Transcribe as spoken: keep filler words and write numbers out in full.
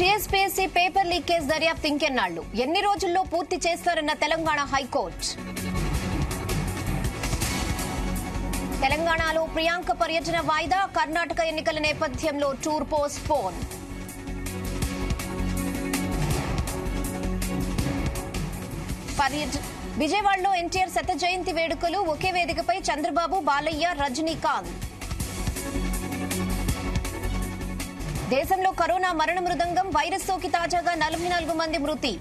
TSPSC paper leakage दर्याप्तు ఇంకెన్నాళ్ళు ఎన్ని రోజుల్లో పూర్తి చేస్తారన్న తెలంగాణ హైకోర్టు తెలంగాణలో ప్రియాంక పర్యటన వాయిదా కర్ణాటక ఎన్నికల నేపథ్యంలో టూర్ పోస్ట్ పోన్ విజయవాడలో ఎన్టీఆర్ శత జయంతి వేడుకలు ఒకే వేదికపై చంద్రబాబు బాలయ్య రజనీకాంత్ దేశంలో కరోనా మరణ మృదంగం వైరస్ సోకి తాజాగా నలభై నాలుగు మంది మృతి।